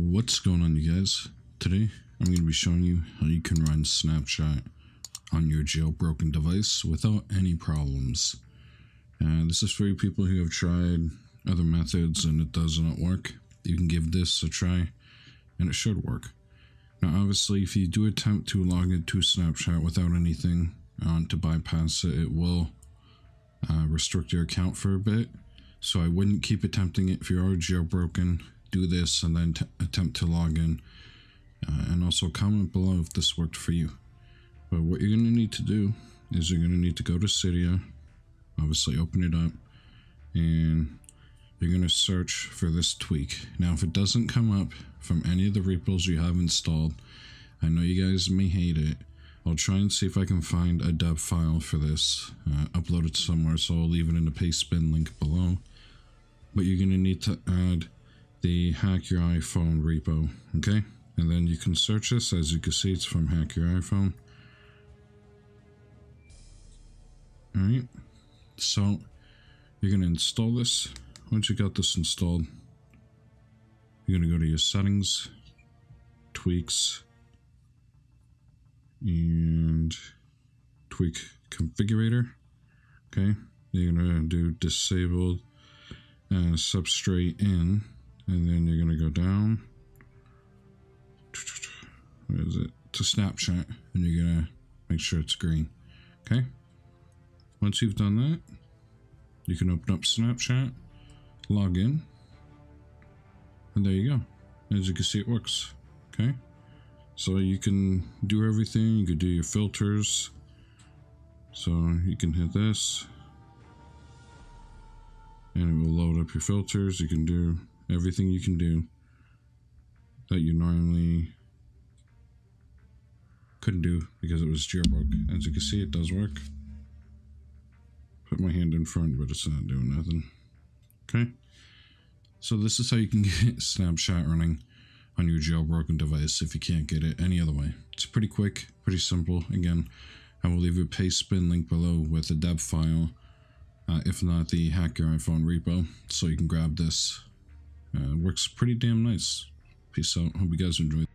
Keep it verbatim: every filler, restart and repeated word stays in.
What's going on, you guys? Today I'm going to be showing you how you can run Snapchat on your jailbroken device without any problems. Uh, this is for you people who have tried other methods and it does not work. You can give this a try and it should work. Now obviously if you do attempt to log into Snapchat without anything on to bypass it, it will uh, restrict your account for a bit. So I wouldn't keep attempting it. If you are jailbroken, do this and then t attempt to log in. Uh, and also comment below if this worked for you. But what you're going to need to do is you're going to need to go to Cydia. Obviously open it up. And you're going to search for this tweak. Now if it doesn't come up from any of the repos you have installed, I know you guys may hate it. I'll try and see if I can find a dub file for this, uh, upload it somewhere, so I'll leave it in the paste bin link below. But you're going to need to add the Hack Your iPhone repo, okay? And then you can search this. As you can see, it's from Hack Your iPhone. Alright, so you're going to install this. Once you got this installed, you're going to go to your settings, tweaks, and tweak configurator. Okay, you're gonna do disabled uh, substrate in, and then you're gonna go down. What is it? To Snapchat, and you're gonna make sure it's green. Okay. Once you've done that, you can open up Snapchat, log in, and there you go. As you can see, it works. Okay. So you can do everything, you can do your filters. So you can hit this and it will load up your filters. You can do everything you can do that you normally couldn't do because it was jailbroken. As you can see, it does work. Put my hand in front, but it's not doing nothing. Okay. So this is how you can get Snapchat running on your jailbroken device if you can't get it any other way. It's pretty quick, pretty simple. Again, I will leave a paste bin link below with a dev file, uh, if not the Hack Your iPhone repo, so you can grab this. Uh, it works pretty damn nice. Peace out. Hope you guys enjoyed.